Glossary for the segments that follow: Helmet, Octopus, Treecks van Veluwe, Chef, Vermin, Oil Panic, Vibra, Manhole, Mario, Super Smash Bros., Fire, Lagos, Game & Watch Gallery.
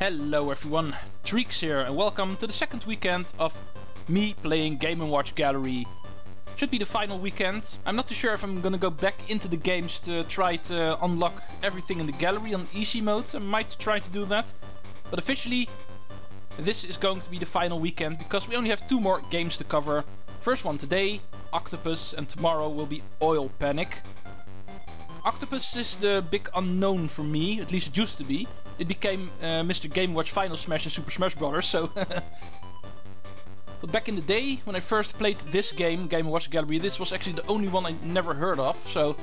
Hello everyone, Treecks here and welcome to the second weekend of me playing Game & Watch Gallery. Should be the final weekend. I'm not too sure if I'm gonna go back into the games to try to unlock everything in the gallery on easy mode. I might try to do that, but officially this is going to be the final weekend because we only have two more games to cover. First one today, Octopus, and tomorrow will be Oil Panic. Octopus is the big unknown for me, at least it used to be. It became Mr. Game & Watch Final Smash and Super Smash Bros., so... But back in the day, when I first played this game, Game & Watch Gallery, this was actually the only one I never heard of, so...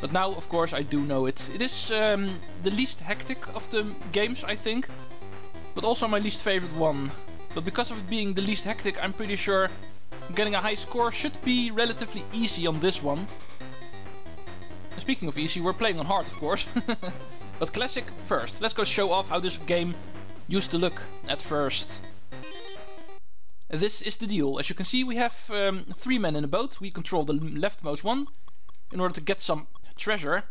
But now, of course, I do know it. It is the least hectic of the games, I think, but also my least favorite one. But because of it being the least hectic, I'm pretty sure getting a high score should be relatively easy on this one. And speaking of easy, we're playing on hard, of course. But classic first. Let's go show off how this game used to look at first. This is the deal. As you can see, we have three men in a boat. We control the leftmost one in order to get some treasure,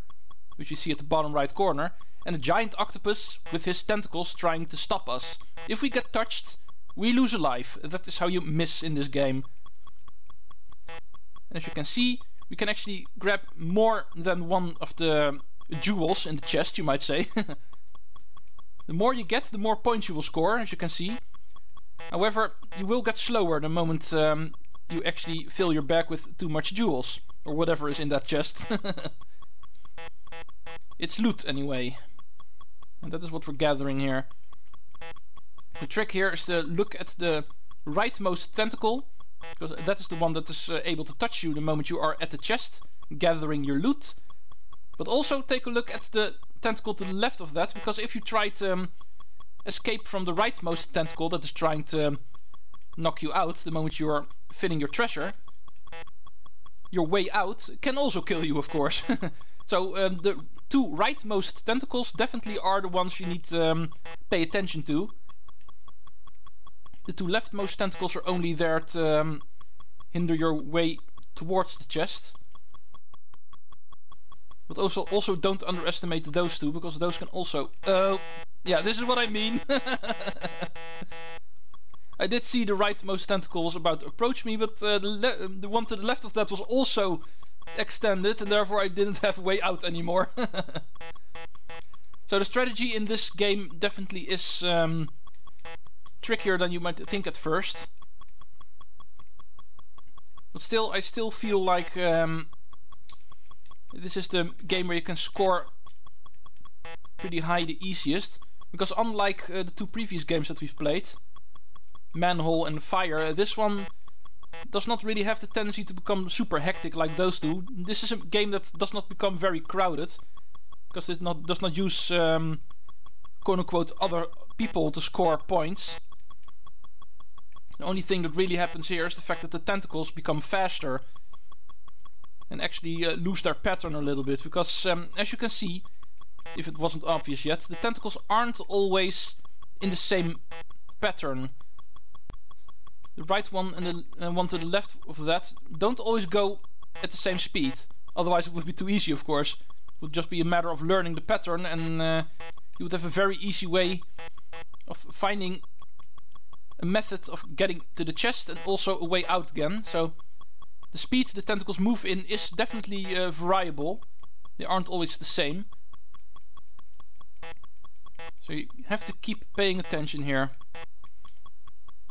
which you see at the bottom right corner, and a giant octopus with his tentacles trying to stop us. If we get touched, we lose a life. That is how you miss in this game. As you can see, we can actually grab more than one of the jewels in the chest, you might say. The more you get, the more points you will score, as you can see. However, you will get slower the moment you actually fill your bag with too much jewels, or whatever is in that chest. It's loot anyway, and that is what we're gathering here. The trick here is to look at the rightmost tentacle, because that is the one that is able to touch you the moment you are at the chest, gathering your loot. But also take a look at the tentacle to the left of that, because if you try to escape from the rightmost tentacle that is trying to knock you out the moment you are filling your treasure, your way out can also kill you, of course. So the two rightmost tentacles definitely are the ones you need to pay attention to. The two leftmost tentacles are only there to hinder your way towards the chest. But also don't underestimate those two, because those can also... yeah, this is what I mean. I did see the rightmost tentacles about to approach me, but the one to the left of that was also extended, and therefore I didn't have way out anymore. So the strategy in this game definitely is trickier than you might think at first. But still, I still feel like... this is the game where you can score pretty high the easiest, because unlike the two previous games that we've played, Manhole and Fire, this one does not really have the tendency to become super hectic like those two. This is a game that does not become very crowded, because it does not use quote-unquote other people to score points. The only thing that really happens here is the fact that the tentacles become faster and actually lose their pattern a little bit, because as you can see, if it wasn't obvious yet, the tentacles aren't always in the same pattern. The right one and the one to the left of that don't always go at the same speed, otherwise it would be too easy, of course. It would just be a matter of learning the pattern, and you would have a very easy way of finding a method of getting to the chest and also a way out again. So the speed the tentacles move in is definitely variable. They aren't always the same. So you have to keep paying attention here.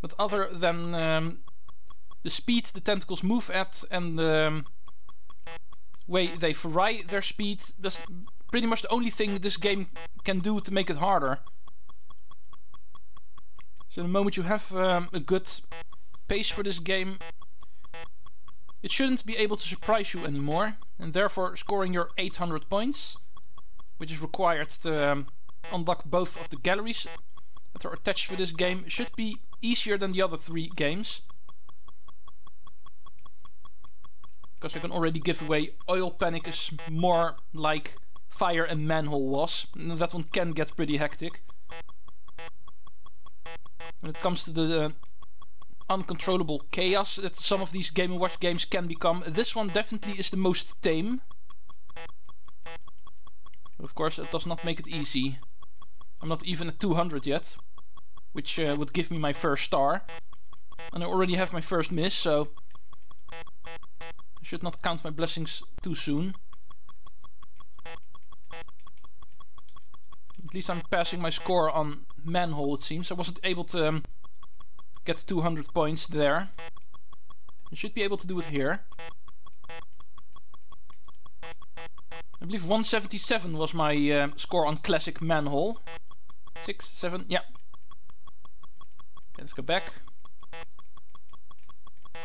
But other than the speed the tentacles move at and the way they vary their speed, that's pretty much the only thing this game can do to make it harder. So the moment you have a good pace for this game, it shouldn't be able to surprise you anymore, and therefore scoring your 800 points, which is required to unlock both of the galleries that are attached for this game, should be easier than the other three games. Because I can already give away, Oil Panic is more like Fire and Manhole was, and that one can get pretty hectic. When it comes to the uncontrollable chaos that some of these Game & Watch games can become, this one definitely is the most tame. But of course, that does not make it easy. I'm not even at 200 yet, which would give me my first star. And I already have my first miss, so I should not count my blessings too soon. At least I'm passing my score on Manhole, it seems. I wasn't able to get 200 points there. I should be able to do it here. I believe 177 was my score on classic Manhole. 6, 7, yeah. Okay, let's go back.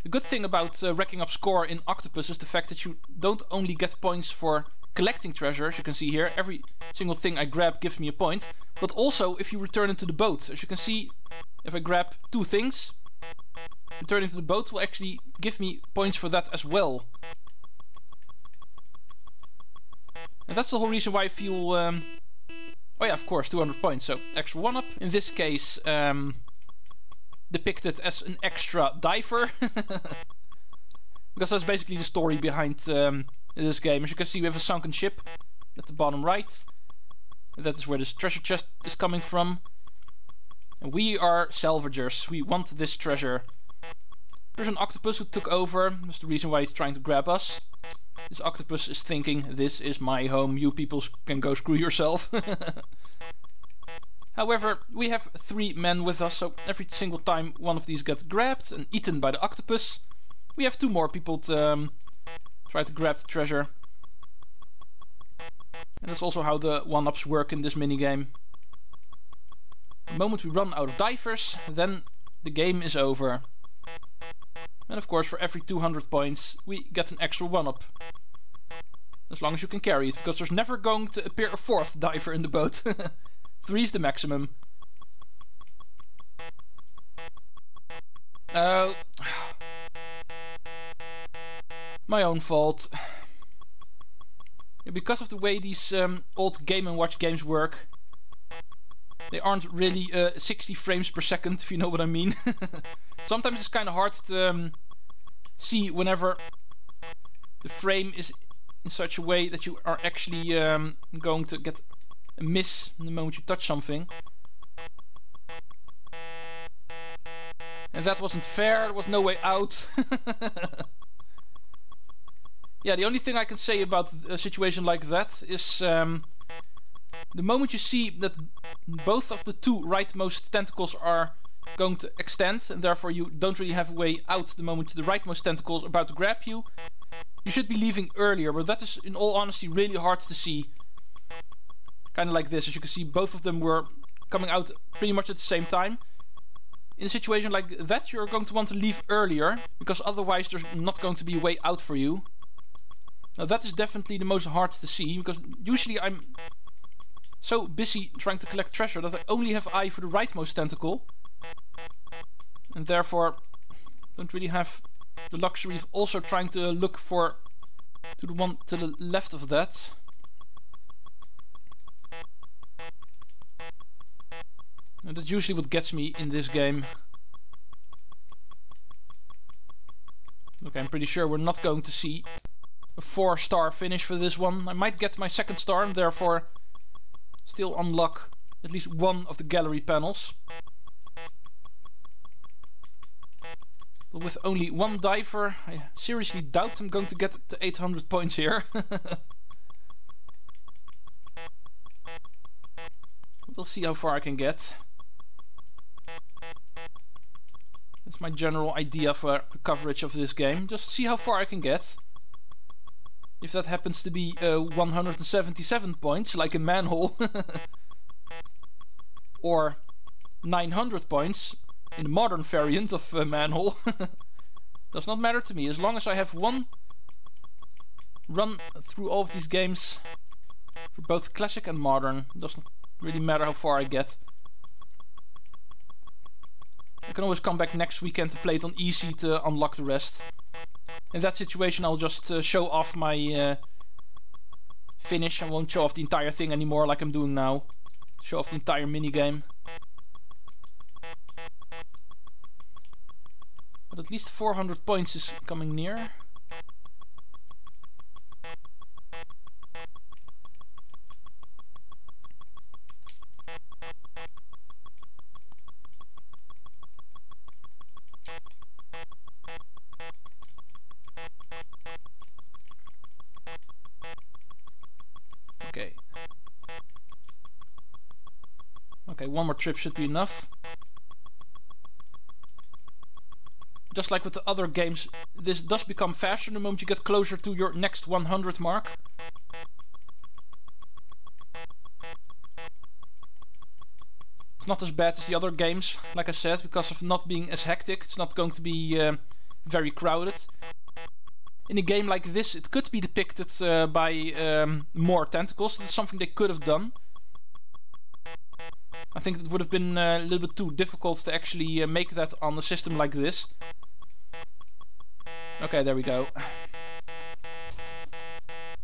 The good thing about racking up score in Octopus is the fact that you don't only get points for collecting treasure, as you can see here. Every single thing I grab gives me a point, but also if you return it to the boat. As you can see, if I grab two things, returning to the boat will actually give me points for that as well. And that's the whole reason why I feel... oh yeah, of course, 200 points, so extra one-up. In this case, depicted as an extra diver. Because that's basically the story behind this game. As you can see, we have a sunken ship at the bottom right. That is where this treasure chest is coming from. And we are salvagers. We want this treasure. There's an octopus who took over. That's the reason why he's trying to grab us. This octopus is thinking, this is my home, you people can go screw yourself. However, we have three men with us, so every single time one of these gets grabbed and eaten by the octopus, we have two more people to try to grab the treasure. And that's also how the one-ups work in this minigame. The moment we run out of divers, then the game is over. And of course, for every 200 points, we get an extra one-up. As long as you can carry it, because there's never going to appear a fourth diver in the boat. 3 is the maximum. Oh. My own fault. Yeah, because of the way these old Game & Watch games work, they aren't really 60 frames per second, if you know what I mean. Sometimes it's kind of hard to see whenever the frame is in such a way that you are actually going to get a miss the moment you touch something. And that wasn't fair, there was no way out. Yeah, the only thing I can say about a situation like that is... the moment you see that both of the two rightmost tentacles are going to extend, and therefore you don't really have a way out the moment the rightmost tentacle is about to grab you, you should be leaving earlier, but that is in all honesty really hard to see. Kind of like this, as you can see, both of them were coming out pretty much at the same time. In a situation like that, you're going to want to leave earlier, because otherwise there's not going to be a way out for you. Now that is definitely the most hard to see, because usually I'm so busy trying to collect treasure that I only have eye for the rightmost tentacle, and therefore don't really have the luxury of also trying to look for to the one to the left of that. And that's usually what gets me in this game. Okay, I'm pretty sure we're not going to see a 4-star finish for this one. I might get my second star and therefore still unlock at least one of the gallery panels. But with only one diver, I seriously doubt I'm going to get to 800 points here. We'll see how far I can get. That's my general idea for the coverage of this game. Just see how far I can get. If that happens to be 177 points, like a Manhole, or 900 points in the modern variant of Manhole, does not matter to me. As long as I have one run through all of these games, for both classic and modern, it does not really matter how far I get. I can always come back next weekend to play it on easy to unlock the rest. In that situation, I'll just show off my finish. I won't show off the entire thing anymore like I'm doing now. Show off the entire minigame. But at least 400 points is coming near. Okay, one more trip should be enough. Just like with the other games, this does become faster the moment you get closer to your next 100 mark. It's not as bad as the other games, like I said, because of not being as hectic. It's not going to be very crowded. In a game like this, it could be depicted by more tentacles. That's something they could have done. I think it would have been a little bit too difficult to actually make that on a system like this. Okay, there we go. I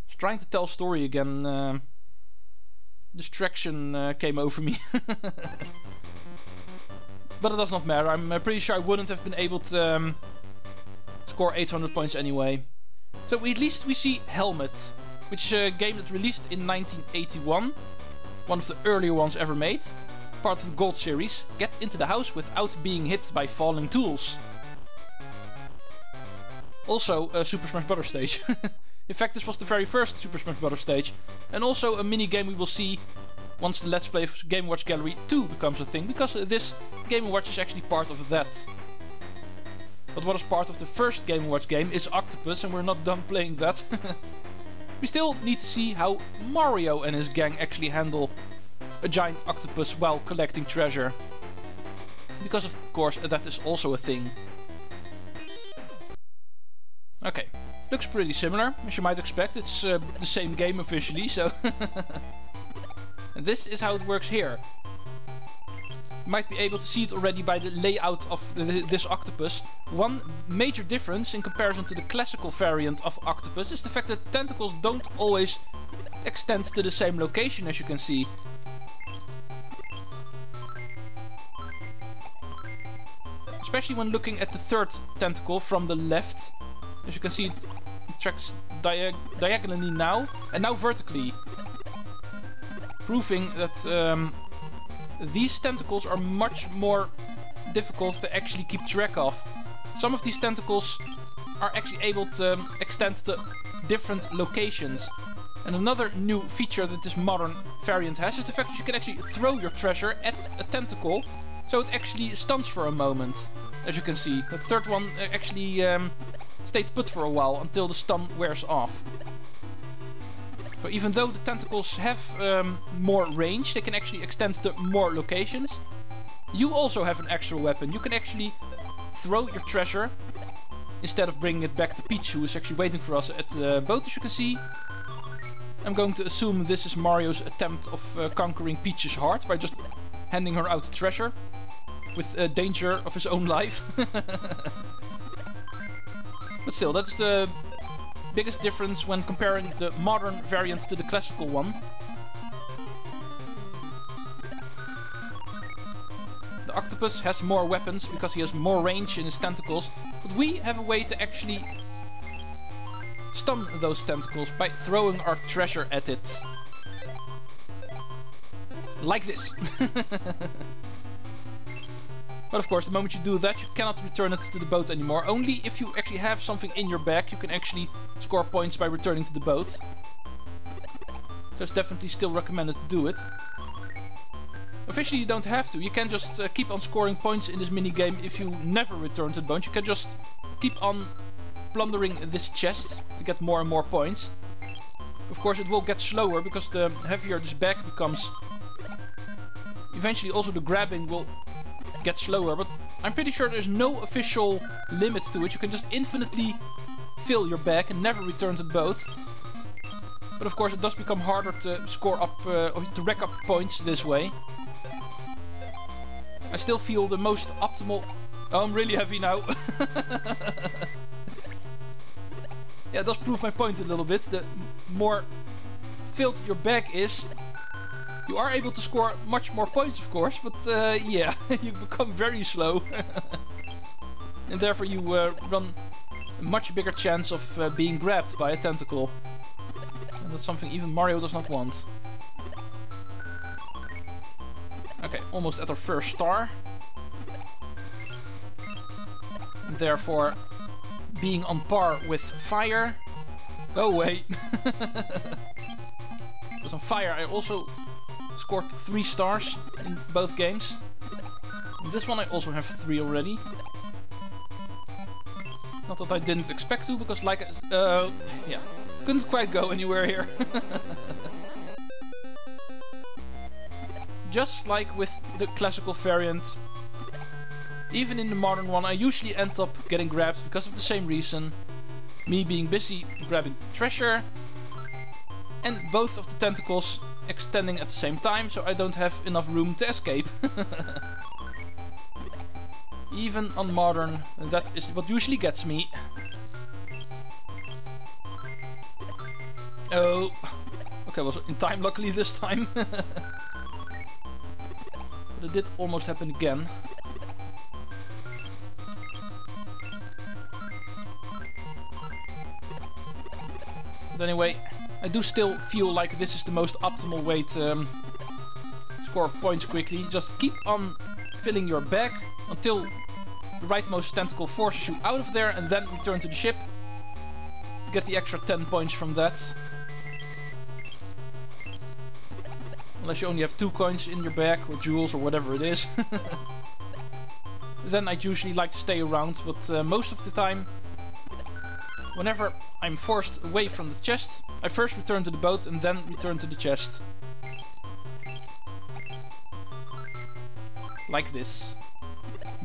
was trying to tell a story again. Distraction came over me. But it does not matter. I'm pretty sure I wouldn't have been able to score 800 points anyway. So at least we see Helmet, which is a game that released in 1981. One of the earlier ones ever made, part of the Gold series. Get into the house without being hit by falling tools. Also a Super Smash Bros. Stage. In fact, this was the very first Super Smash Bros. Stage, and also a mini-game we will see once the Let's Play of Game & Watch Gallery 2 becomes a thing, because this Game & Watch is actually part of that. But what is part of the first Game & Watch game is Octopus, and we're not done playing that. We still need to see how Mario and his gang actually handle a giant octopus while collecting treasure. Because of course that is also a thing. Okay, looks pretty similar, as you might expect. It's the same game officially, so... And this is how it works here. You might be able to see it already by the layout of this octopus. One major difference in comparison to the classical variant of octopus is the fact that tentacles don't always extend to the same location, as you can see. Especially when looking at the third tentacle from the left. As you can see, it tracks diagonally now, and now vertically. Proving that... these tentacles are much more difficult to actually keep track of. Some of these tentacles are actually able to extend to different locations. And another new feature that this modern variant has is the fact that you can actually throw your treasure at a tentacle, so it actually stuns for a moment. As you can see, the third one actually stayed put for a while until the stun wears off. So even though the tentacles have more range, they can actually extend to more locations. You also have an extra weapon. You can actually throw your treasure instead of bringing it back to Peach, who is actually waiting for us at the boat, as you can see. I'm going to assume this is Mario's attempt of conquering Peach's heart by just handing her out the treasure with danger of his own life. But still, that's the... biggest difference when comparing the modern variant to the classical one. The octopus has more weapons because he has more range in his tentacles, but we have a way to actually stun those tentacles by throwing our treasure at it. Like this. But of course, the moment you do that, you cannot return it to the boat anymore. Only if you actually have something in your bag, you can actually score points by returning to the boat. So it's definitely still recommended to do it. Officially, you don't have to. You can just keep on scoring points in this minigame if you never return to the boat. You can just keep on plundering this chest to get more and more points. Of course, it will get slower because the heavier this bag becomes. Eventually, also the grabbing will... get slower, but I'm pretty sure there's no official limit to it. You can just infinitely fill your bag and never return to the boat. But of course it does become harder to score up, or to rack up points this way. I still feel the most optimal... Oh, I'm really heavy now. Yeah, it does prove my point a little bit. The more filled your bag is... you are able to score much more points, of course, but yeah, you become very slow. And therefore you run a much bigger chance of being grabbed by a tentacle. And that's something even Mario does not want. Okay, almost at our first star. And therefore, being on par with Fire... Oh wait! Because on Fire I also... scored 3 stars in both games. This one I also have 3 already. Not that I didn't expect to, because like, yeah, couldn't quite go anywhere here. Just like with the classical variant, even in the modern one I usually end up getting grabbed because of the same reason. Me being busy grabbing treasure, and both of the tentacles extending at the same time, so I don't have enough room to escape. Even on modern, that is what usually gets me. Oh, okay, I was in time luckily this time. But it did almost happen again. But anyway, I do still feel like this is the most optimal way to score points quickly. Just keep on filling your bag until the rightmost tentacle forces you out of there, and then return to the ship. Get the extra 10 points from that. Unless you only have 2 coins in your bag, or jewels, or whatever it is. Then I'd usually like to stay around, but most of the time, whenever I'm forced away from the chest, I first return to the boat and then return to the chest. Like this.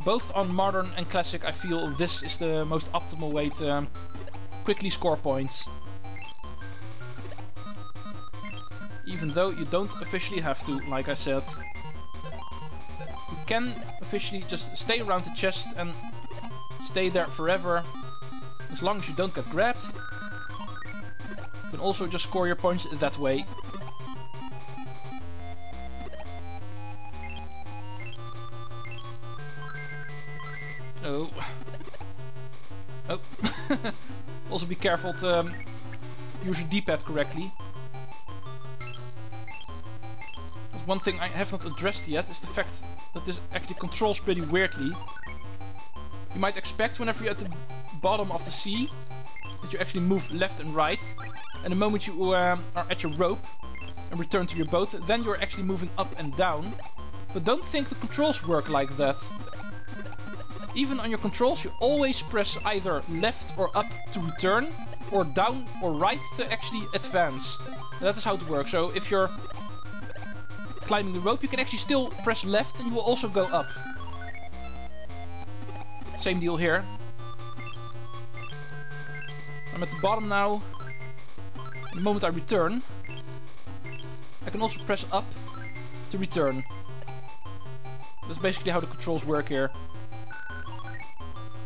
Both on modern and classic, I feel this is the most optimal way to quickly score points. Even though you don't officially have to, like I said. You can officially just stay around the chest and stay there forever. As long as you don't get grabbed, you can also just score your points that way. Oh. Oh. Also be careful to use your D-pad correctly. But one thing I have not addressed yet is the fact that this actually controls pretty weirdly. You might expect whenever you're at the bottom of the sea that you actually move left and right, and the moment you are at your rope and return to your boat, then you're actually moving up and down. But don't think the controls work like that. Even on your controls you always press either left or up to return, or down or right to actually advance. And that is how it works. So if you're climbing the rope you can actually still press left and you will also go up. Same deal here. I'm at the bottom now. The moment I return, I can also press up to return. That's basically how the controls work here.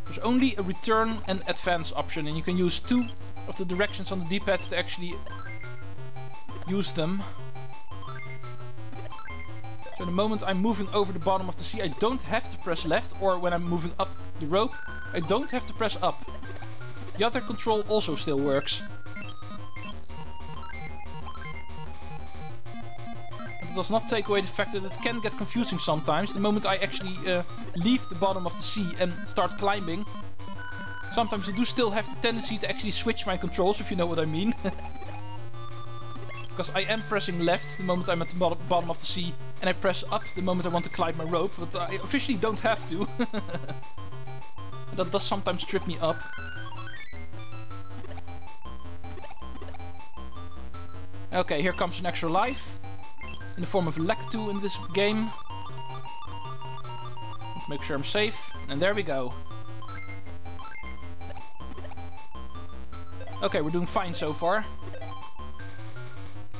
There's only a return and advance option, and you can use 2 of the directions on the D-pads to actually use them. So the moment I'm moving over the bottom of the sea, I don't have to press left, or when I'm moving up the rope, I don't have to press up. The other control also still works. It does not take away the fact that it can get confusing sometimes. The moment I actually leave the bottom of the sea and start climbing, sometimes I do still have the tendency to actually switch my controls, if you know what I mean. Because I am pressing left the moment I'm at the bottom of the sea, and I press up the moment I want to climb my rope, but I officially don't have to. That does sometimes trip me up. Okay, here comes an extra life, in the form of Lectu in this game. Let's make sure I'm safe, and there we go. Okay, we're doing fine so far.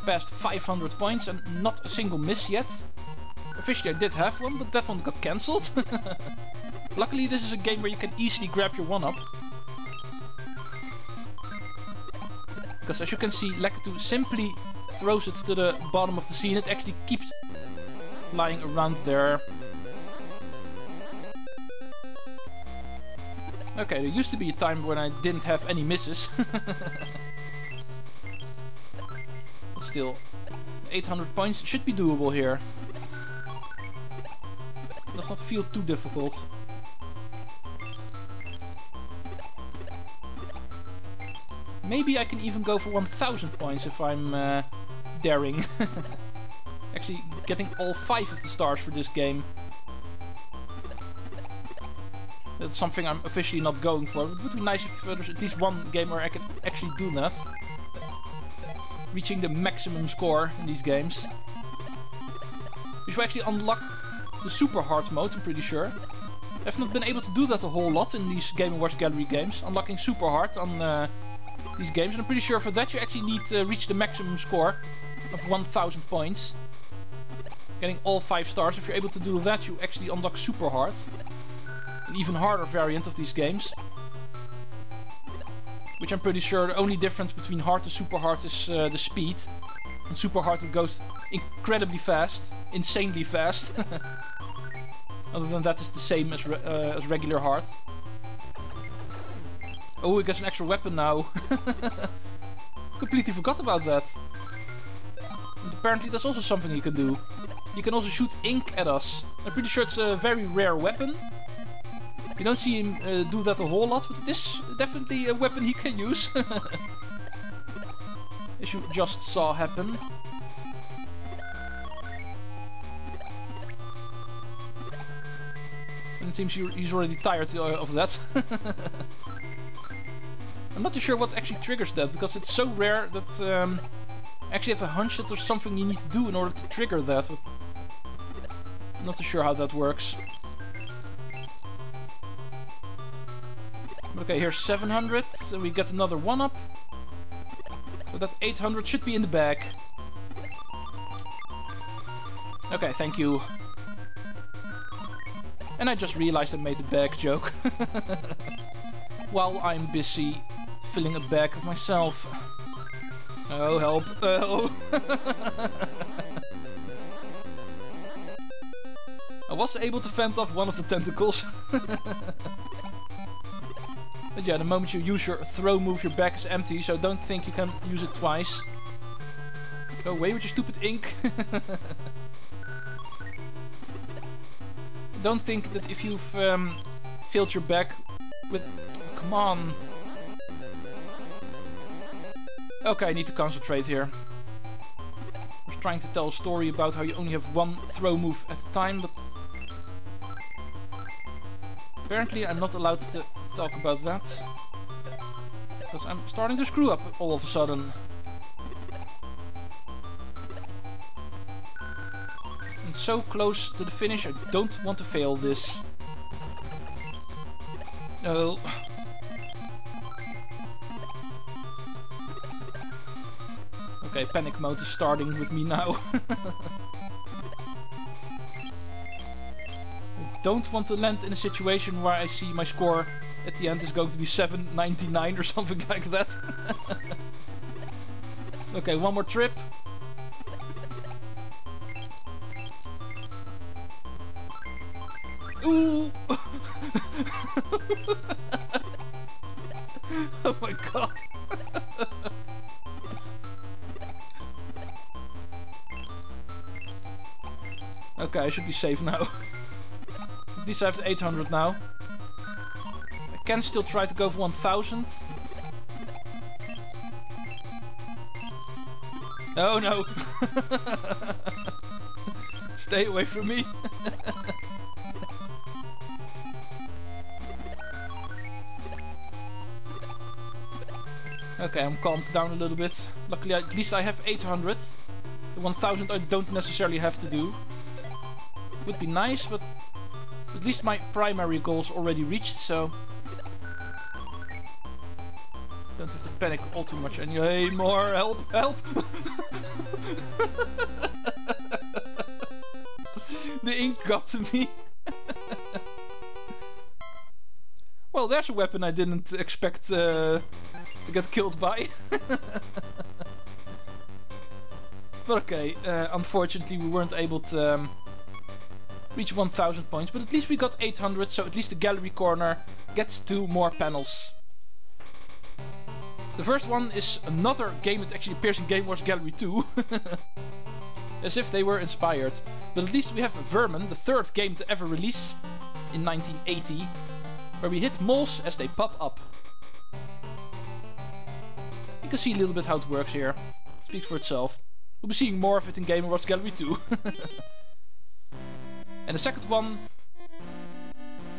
Past 500 points and not a single miss yet. Officially I did have one, but that one got cancelled. Luckily this is a game where you can easily grab your 1-up. Because as you can see, Lectu simply throws it to the bottom of the sea and it actually keeps lying around there. Okay, there used to be a time when I didn't have any misses. But still, 800 points should be doable here. It does not feel too difficult. Maybe I can even go for 1000 points if I'm daring. actually getting all 5 of the stars for this game. That's something I'm officially not going for. It would be nice if there's at least one game where I can actually do that. Reaching the maximum score in these games. Which will actually unlock the super hard mode, I'm pretty sure. I've not been able to do that a whole lot in these Game & Watch Gallery games. Unlocking super hard on these games. And I'm pretty sure for that you actually need to reach the maximum score of 1000 points. Getting all 5 stars. If you're able to do that, you actually unlock super hard. An even harder variant of these games, which I'm pretty sure the only difference between hard and super hard is the speed. In super hard it goes incredibly fast, insanely fast. Other than that, it's the same as regular hard. Oh, it gets an extra weapon now. Completely forgot about that. And apparently that's also something you can do. You can also shoot ink at us. I'm pretty sure it's a very rare weapon. You don't see him do that a whole lot, but it is definitely a weapon he can use. As you just saw happen. And it seems he's already tired of that. I'm not too sure what actually triggers that, because it's so rare that I actually have a hunch that there's something you need to do in order to trigger that. But I'm not too sure how that works. Okay, here's 700, and we get another 1-up. So that 800 should be in the bag. Okay, thank you. And I just realized I made a bag joke. While I'm busy filling a bag of myself. Oh, help. Oh. I was able to fend off one of the tentacles. But yeah, the moment you use your throw move, your bag is empty, so don't think you can use it twice. Go away with your stupid ink. Don't think that if you've filled your bag with... Oh, come on. Okay, I need to concentrate here. I was trying to tell a story about how you only have one throw move at a time, but... Apparently I'm not allowed to talk about that, because I'm starting to screw up all of a sudden. And so close to the finish, I don't want to fail this. Oh. Okay, panic mode is starting with me now. Don't want to land in a situation where I see my score at the end is going to be 799 or something like that. Okay, one more trip. Ooh! Oh my god. Okay, I should be safe now. At least I have the 800 now. I can still try to go for 1000. Oh no! Stay away from me! Okay, I'm calmed down a little bit. Luckily, at least I have 800. The 1000 I don't necessarily have to do. Would be nice, but... At least my primary goal's already reached, so... Don't have to panic all too much anymore. Help! Help! The ink got to me. Well, there's a weapon I didn't expect to get killed by. But okay, unfortunately we weren't able to... reach 1000 points, but at least we got 800, so at least the gallery corner gets 2 more panels. The first one is another game that actually appears in Game Watch Gallery 2. As if they were inspired. But at least we have Vermin, the 3rd game to ever release in 1980, where we hit moles as they pop up. You can see a little bit how it works here. Speaks for itself. We'll be seeing more of it in Game & Watch Gallery 2. And the second one,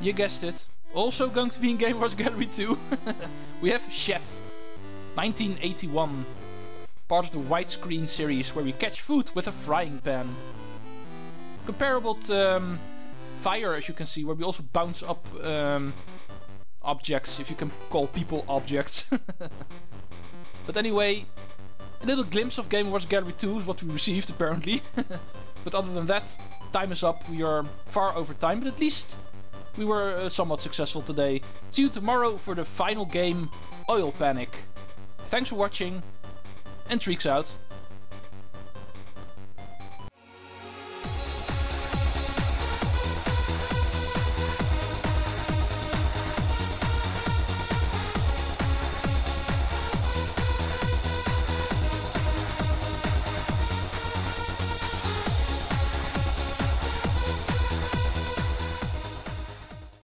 you guessed it, also going to be in Game & Watch Gallery 2. We have Chef, 1981. Part of the widescreen series where we catch food with a frying pan. Comparable to Fire, as you can see, where we also bounce up objects, if you can call people objects. But anyway, a little glimpse of Game & Watch Gallery 2 is what we received, apparently. But other than that, time is up. We are far over time, but at least we were somewhat successful today. See you tomorrow for the final game, Oil Panic. Thanks for watching, and Treecks out.